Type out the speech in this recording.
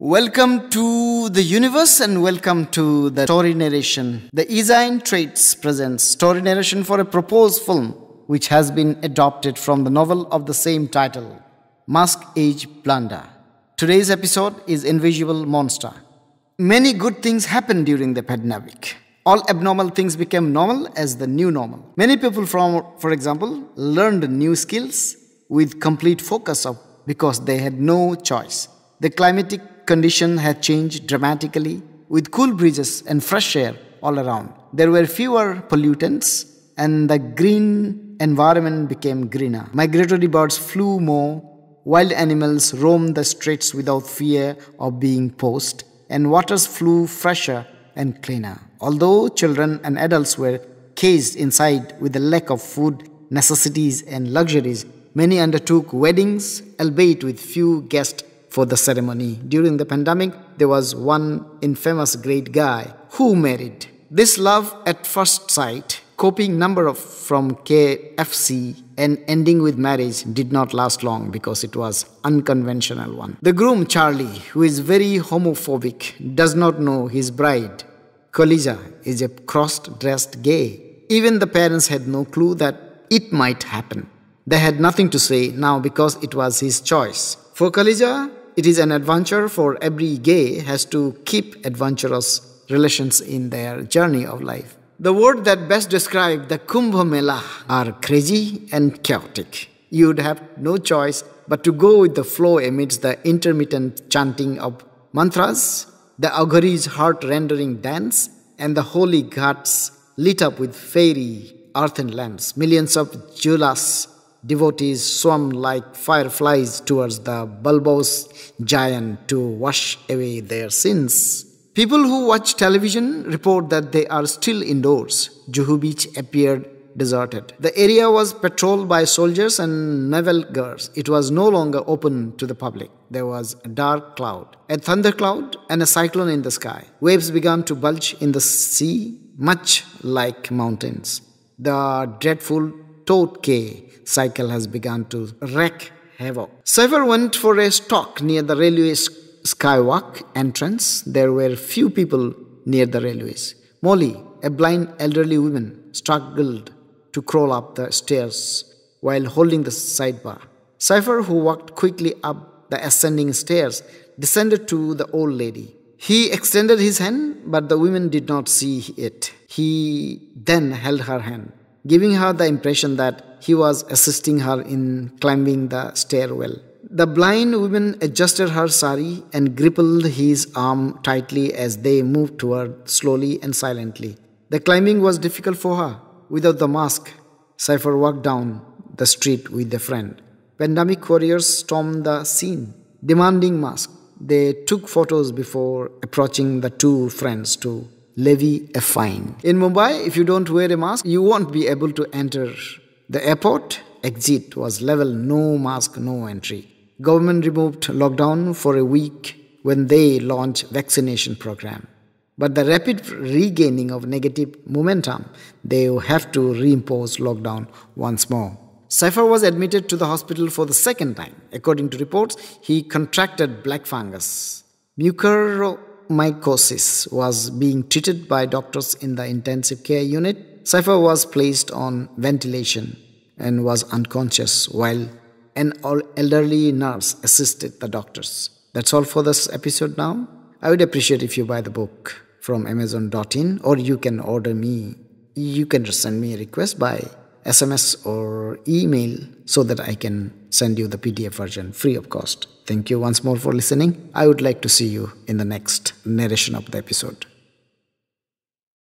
Welcome to the universe and welcome to the story narration. The Ezine Traits presents story narration for a proposed film which has been adopted from the novel of the same title, Mask Age Blunder. Today's episode is Invisible Monster. Many good things happened during the pandemic. All abnormal things became normal as the new normal. Many people, for example, learned new skills with complete focus because they had no choice. The climatic condition had changed dramatically with cool breezes and fresh air all around. There were fewer pollutants and the green environment became greener. Migratory birds flew more, wild animals roamed the streets without fear of being poached, and waters flew fresher and cleaner. Although children and adults were caged inside with a lack of food, necessities and luxuries, many undertook weddings, albeit with few guests for the ceremony. During the pandemic, there was one infamous great guy who married. This love at first sight, copying number from KFC and ending with marriage, did not last long because it was unconventional one. The groom Charlie, who is very homophobic, does not know his bride, Colisa, is a cross-dressed gay. Even the parents had no clue that it might happen. They had nothing to say now because it was his choice. For Colisa, it is an adventure, for every gay has to keep adventurous relations in their journey of life. The word that best describes the Kumbh Mela are crazy and chaotic. You'd have no choice but to go with the flow amidst the intermittent chanting of mantras, the auguri's heart-rendering dance, and the holy ghats lit up with fairy earthen lamps. Millions of julas devotees swam like fireflies towards the bulbous giant to wash away their sins. People who watch television report that they are still indoors. Juhu Beach appeared deserted. The area was patrolled by soldiers and naval guards. It was no longer open to the public. There was a dark cloud, a thundercloud, and a cyclone in the sky. Waves began to bulge in the sea, much like mountains. The dreadful Totke cycle has begun to wreak havoc. Sever went for a stalk near the railway skywalk entrance. There were few people near the railways. Molly, a blind elderly woman, struggled to crawl up the stairs while holding the sidebar. Cypher, who walked quickly up the ascending stairs, descended to the old lady. He extended his hand, but the woman did not see it. He then held her hand, giving her the impression that he was assisting her in climbing the stairwell. The blind woman adjusted her sari and grippled his arm tightly as they moved toward slowly and silently. The climbing was difficult for her. Without the mask, Cypher walked down the street with a friend. Pandemic warriors stormed the scene, demanding masks. They took photos before approaching the two friends to levy a fine. In Mumbai, if you don't wear a mask, you won't be able to enter. The airport exit was level, no mask, no entry. Government removed lockdown for a week when they launched vaccination program. But the rapid regaining of negative momentum, they have to reimpose lockdown once more. Cypher was admitted to the hospital for the second time. According to reports, he contracted black fungus. Mucor Mycosis was being treated by doctors in the intensive care unit. Cypher was placed on ventilation and was unconscious while an elderly nurse assisted the doctors. That's all for this episode now. I would appreciate if you buy the book from Amazon.in, or you can order me. You can send me a request by SMS or email so that I can send you the PDF version free of cost. Thank you once more for listening. I would like to see you in the next narration of the episode.